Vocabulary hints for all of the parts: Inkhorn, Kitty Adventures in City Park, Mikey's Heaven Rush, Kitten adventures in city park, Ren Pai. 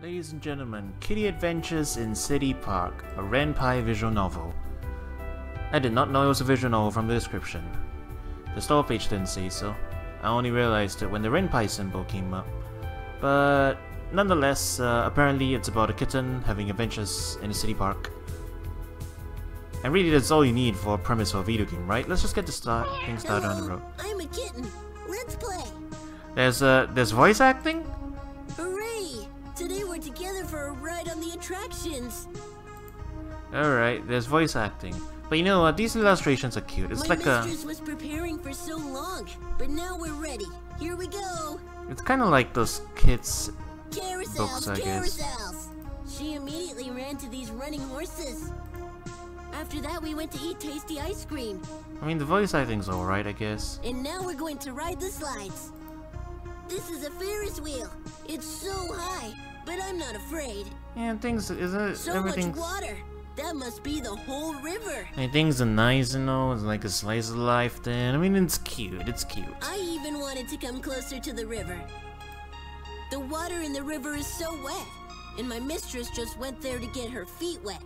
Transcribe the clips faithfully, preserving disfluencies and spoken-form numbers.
Ladies and gentlemen, Kitty Adventures in City Park, a Ren Pai visual novel. I did not know it was a visual novel from the description. The store page didn't say so. I only realized it when the Ren Pai symbol came up. But nonetheless, uh, apparently it's about a kitten having adventures in a city park. And really that's all you need for a premise for a video game, right? Let's just get the start thing started on the road. I'm a kitten. Let's play. There's uh there's voice acting? Today we're together for a ride on the attractions. Alright, there's voice acting. But you know what, these illustrations are cute. It's My like a... mistress was preparing for so long, but now we're ready. Here we go. It's kind of like those kids' carousels, books, I carousels. guess. She immediately ran to these running horses. After that, we went to eat tasty ice cream. I mean, the voice acting's alright, I guess. And now we're going to ride the slides. This is a Ferris wheel. It's so high, but I'm not afraid. Yeah, things isn't so everything's... much water. That must be the whole river. And things are nice and all. It's like a slice of life. Then I mean, it's cute. It's cute. I even wanted to come closer to the river. The water in the river is so wet, and my mistress just went there to get her feet wet.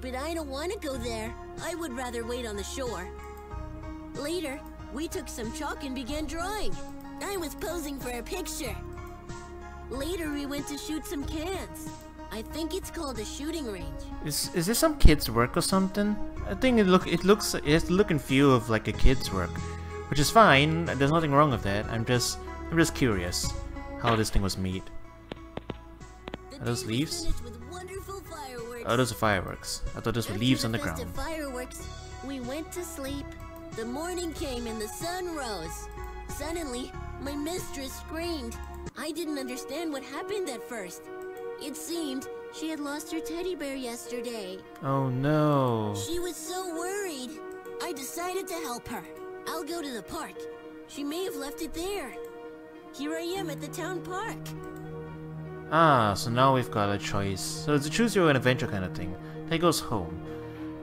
But I don't want to go there. I would rather wait on the shore. Later, we took some chalk and began drawing. I was posing for a picture. Later we went to shoot some cans. I think it's called a shooting range. Is is this some kid's work or something? I think it look it looks it has the look and feel of like a kid's work. Which is fine, there's nothing wrong with that. I'm just I'm just curious how this thing was made. Are those leaves? Oh, those are fireworks. I thought those were leaves on the ground. Fireworks. We went to sleep. The morning came and the sun rose. Suddenly, my mistress screamed. I didn't understand what happened at first. It seemed she had lost her teddy bear yesterday. Oh no. She was so worried. I decided to help her. I'll go to the park. She may have left it there. Here I am at the town park. Ah, so now we've got a choice. So it's a choose your own adventure kind of thing. That goes home.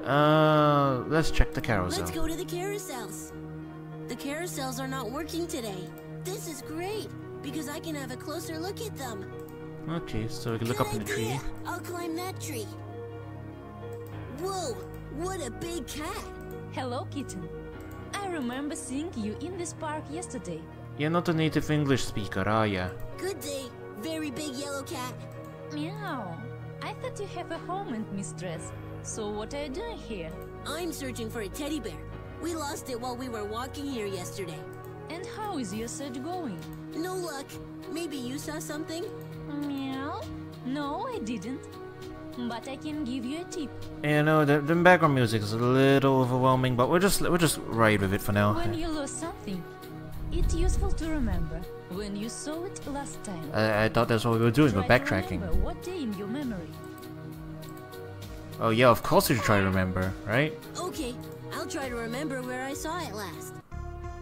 Uh, let's check the carousel. Let's go to the carousels. The carousels are not working today. This is great, because I can have a closer look at them. Okay, so we can look up in the tree. I'll climb that tree. Whoa, what a big cat. Hello, kitten. I remember seeing you in this park yesterday. You're not a native English speaker, are you? Good day, very big yellow cat. Meow. I thought you have a home and mistress. So what are you doing here? I'm searching for a teddy bear. We lost it while we were walking here yesterday. And how is your search going? No luck. Maybe you saw something? Meow? No, I didn't. But I can give you a tip. You know, the, the background music is a little overwhelming, but we'll just we'll just ride with it for now. When you lost something, it's useful to remember when you saw it last time. I, I thought that's what we were doing. Try we're backtracking. Remember what day in your memory? Oh yeah, of course you should try to remember, right? Okay. I'll try to remember where I saw it last.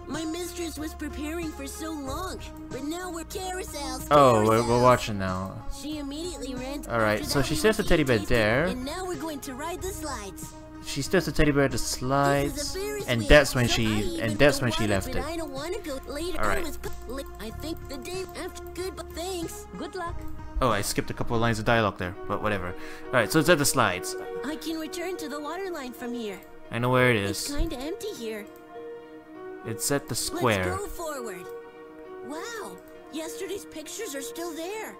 My mistress was preparing for so long, but now we're carousels. carousels. Oh, we're, we're watching now. She immediately ran. All right, so she stirs the teddy bear there. And now we're going to ride the slides. She stirs the teddy bear to slides, and that's when she and that's when she left it. All right. I think the day after. Good, thanks. Good luck. Oh, I skipped a couple of lines of dialogue there, but whatever. All right, so it's at the slides. I can return to the water line from here. I know where it is. It's kind of empty here. It's at the square. Let's go forward. Wow, yesterday's pictures are still there,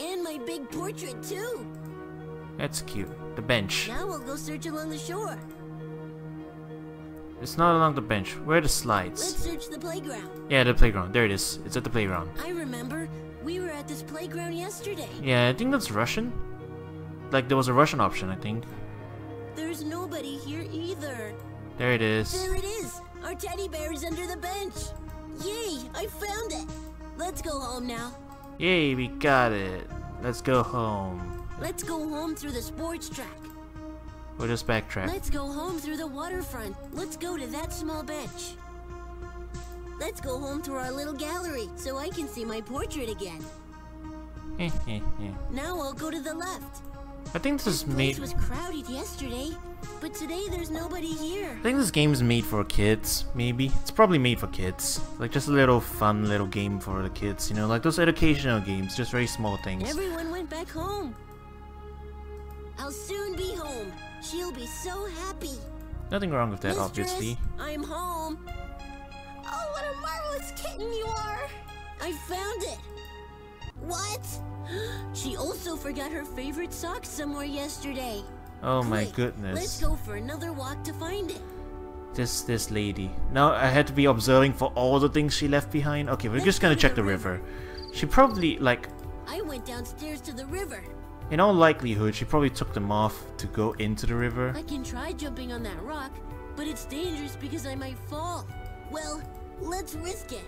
and my big portrait too. That's cute. The bench. Now we'll go search along the shore. It's not along the bench. Where are the slides? Let's search the playground. Yeah, the playground. There it is. It's at the playground. I remember we were at this playground yesterday. Yeah, I think that's Russian. Like there was a Russian option, I think. There's nobody here either. There it is. There it is. Our teddy bear is under the bench. Yay, I found it. Let's go home now. Yay, we got it. Let's go home. Let's go home through the sports track. We'll just backtrack. Let's go home through the waterfront. Let's go to that small bench. Let's go home to our little gallery so I can see my portrait again. Now I'll go to the left. I think this, this is made. This was crowded yesterday, but today there's nobody here. I think this game is made for kids. Maybe it's probably made for kids. Like just a little fun little game for the kids. You know, like those educational games, just very small things. Everyone went back home. I'll soon be home. She'll be so happy. Nothing wrong with that, Mistress, obviously. I'm home. Oh, what a marvelous kitten you are! I found it. What? She also forgot her favorite sock somewhere yesterday. Oh Quick, my goodness. Let's go for another walk to find it. This this lady. Now I had to be observing for all the things she left behind. Okay, we're let's just gonna check the river. river. She probably like. I went downstairs to the river. In all likelihood, she probably took them off to go into the river. I can try jumping on that rock, but it's dangerous because I might fall. Well, let's risk it.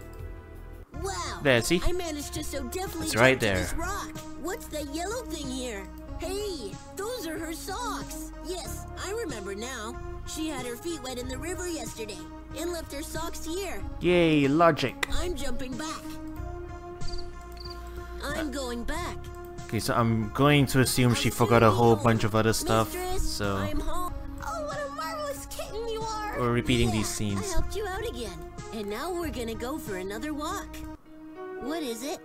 Wow! There, see? I managed to so deftly it's right there. This rock. What's that yellow thing here? Hey, those are her socks. Yes, I remember now. She had her feet wet in the river yesterday and left her socks here. Yay, logic. I'm jumping back. I'm going back. Okay, so I'm going to assume she forgot a whole bunch of other stuff, so... I'm home. Oh, what a marvelous kitten you are! We're repeating yeah, these scenes. I helped you out again, and now we're gonna go for another walk. What is it?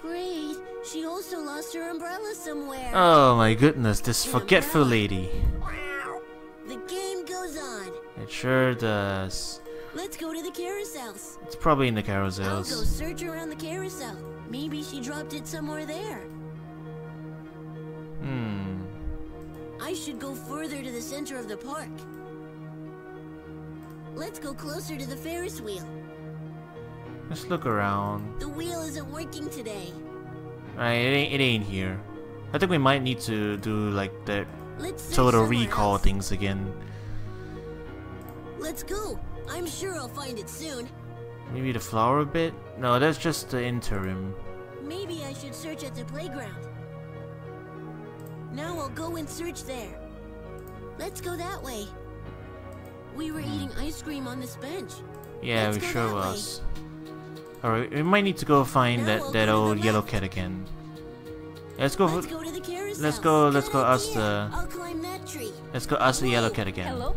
Great, she also lost her umbrella somewhere. Oh my goodness, this An forgetful umbrella. lady. Wow. The game goes on. It sure does. Let's go to the carousels. It's probably in the carousels. I'll go search around the carousel. Maybe she dropped it somewhere there. Hmm. I should go further to the center of the park. Let's go closer to the Ferris wheel. Let's look around. The wheel isn't working today. Right, it ain't, it ain't here. I think we might need to do like that total recall else. things again. Let's go. I'm sure I'll find it soon. Maybe the flower bit? No, that's just the interim. Maybe I should search at the playground. Now I'll go and search there. Let's go that way. We were eating ice cream on this bench. Yeah, Let's we sure was. Alright, we might need to go find now that, we'll that old yellow cat again. Let's go Let's go to the carousel. Let's go let's go ask the I'll climb that tree. Let's go ask the yellow cat again. Hello.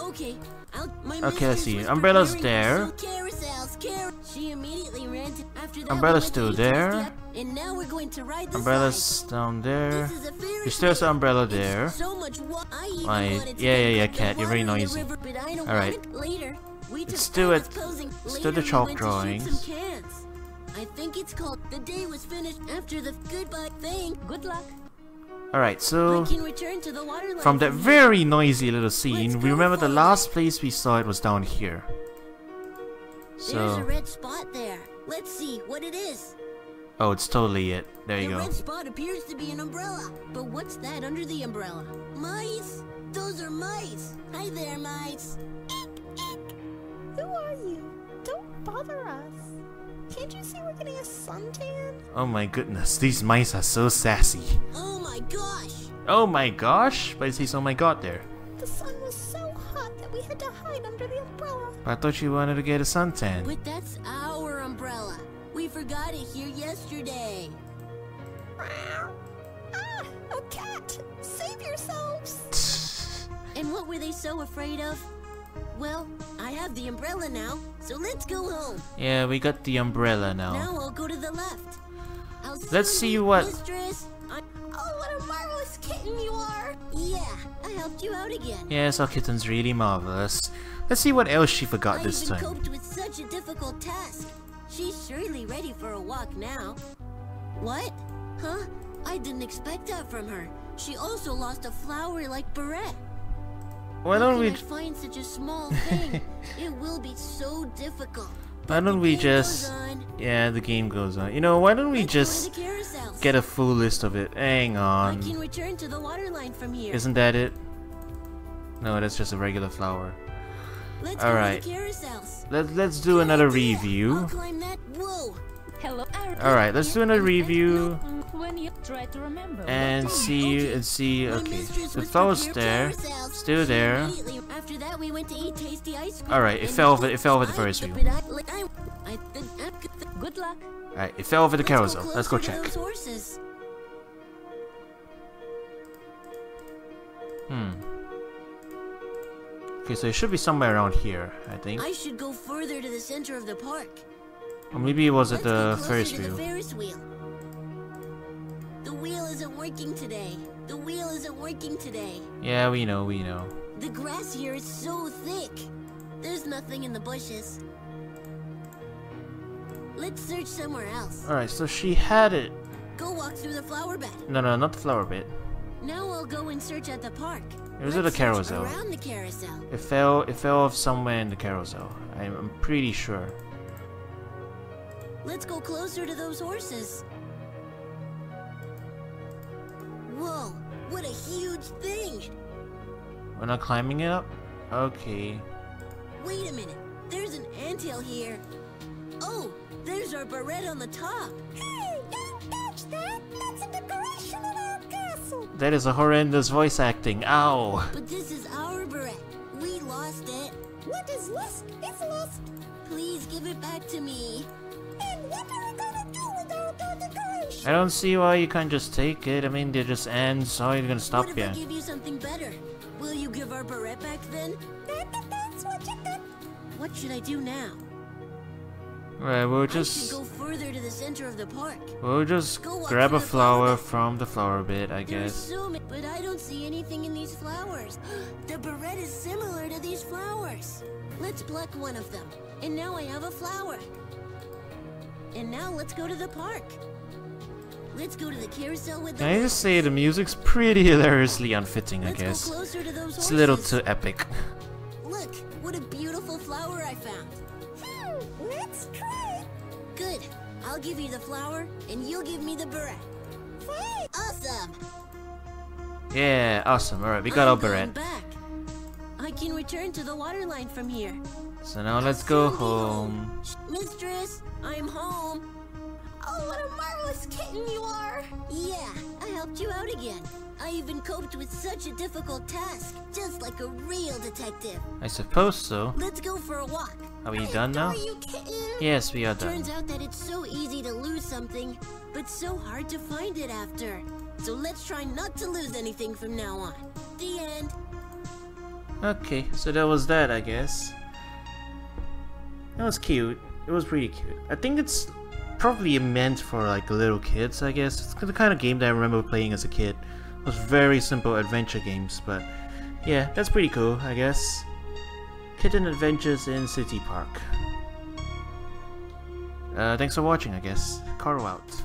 Okay, okay, let's see. Umbrella's there. She immediately ran after that. Umbrella's still there. And now we're going to ride the Umbrella's down there. There's still an umbrella there. So much right. Yeah, yeah, yeah, cat. You're very noisy. Alright. Let's do it. Let's do the chalk drawings. I think it's called the day was finished after the goodbye thing. Good luck. Alright, so from that very noisy little scene, we remember the last place we saw it was down here. So there's a red spot there. Let's see what it is. Oh, it's totally it. There you go. The red spot appears to be an umbrella. But what's that under the umbrella? Mice? Those are mice. Hi there, mice. Eek, eek. Who are you? Don't bother us. Can't you see we're getting a suntan? Oh my goodness, these mice are so sassy. Oh my gosh! Oh my gosh! But it says oh my god there. The sun was so hot that we had to hide under the umbrella. I thought you wanted to get a suntan. But that's our umbrella. We forgot it here yesterday. Ah! A cat! Save yourselves! And what were they so afraid of? Well, I have the umbrella now, so let's go home. Yeah, we got the umbrella now. Now I'll go to the left. I'll let's see what... Mistress. Oh, what a marvelous kitten you are! Yeah, I helped you out again. Yes, our kitten's really marvelous. Let's see what else she forgot I this even time. I coped with such a difficult task. She's surely ready for a walk now. What? Huh? I didn't expect that from her. She also lost a flower-like beret. Why don't we find such a small thing? It will be so difficult. Why don't we just... Yeah, the game goes on. You know, why don't we just get a full list of it? Hang on. I can return to the waterline from here. Isn't that it? No, that's just a regular flower. Alright. Let's, let's do another review. Alright, let's do another review and see and see. Okay, the fellow's there, still there. Alright, it fell over, it fell over the first view. Alright, it fell over the carousel. Let's go check. Hmm. Okay, so it should be somewhere around here, I think. I should go further to the center of the park. Or maybe it was at the Ferris wheel. The Ferris wheel. The wheel isn't working today. The wheel isn't working today. Yeah, we know, we know. The grass here is so thick. There's nothing in the bushes. Let's search somewhere else. Alright, so she had it. Go walk through the flower bed. No, no, not the flower bed. Now I'll go and search at the park. It was at the carousel. Around the carousel. It fell. It fell off somewhere in the carousel. I'm, I'm pretty sure. Let's go closer to those horses. Whoa! What a huge thing! We're not climbing it up. Okay. Wait a minute. There's an anthill here. Oh, there's our beret on the top. Hey! Don't touch that. That's a decoration of our castle. That is a horrendous voice acting. Ow! But this is our beret. We lost it. What is lost is lost. Please give it back to me. And what are we gonna do with our decoration? I don't see why you can't just take it. I mean, they're just ends. How are you gonna stop here? What if I give you something better? Will you give our beret back then? That depends what you think. What should I do now? Right, we'll just go further to the center of the park. We'll just grab a flower from the flower bed, I guess. But I don't see anything in these flowers. The beret is similar to these flowers. Let's pluck one of them. And now I have a flower. And now let's go to the park. Let's go to the carousel with the. Can I just say the music's pretty hilariously unfitting, I guess. Let's go closer to those horses. It's a little too epic. Look, what a beautiful flower I found. Let's try. Good. I'll give you the flower, and you'll give me the beret. Hey. Awesome. Yeah, awesome. All right, we got I'm our beret. Back. I can return to the water line from here. So now let's go home. Mistress, I'm home. Oh, what a marvelous kitten you are. Yeah, I helped you out again. I even coped with such a difficult task, just like a real detective. I suppose so. Let's go for a walk. Are we done now? You, yes, we are done. Turns out that it's so easy to lose something, but so hard to find it after. So let's try not to lose anything from now on. The end. Okay, so that was that, I guess. That was cute. It was pretty cute. I think it's probably meant for like little kids, I guess. It's the kind of game that I remember playing as a kid. It was very simple adventure games, but yeah, that's pretty cool, I guess. Kitten Adventures in City Park. Uh, thanks for watching, I guess. Caro out.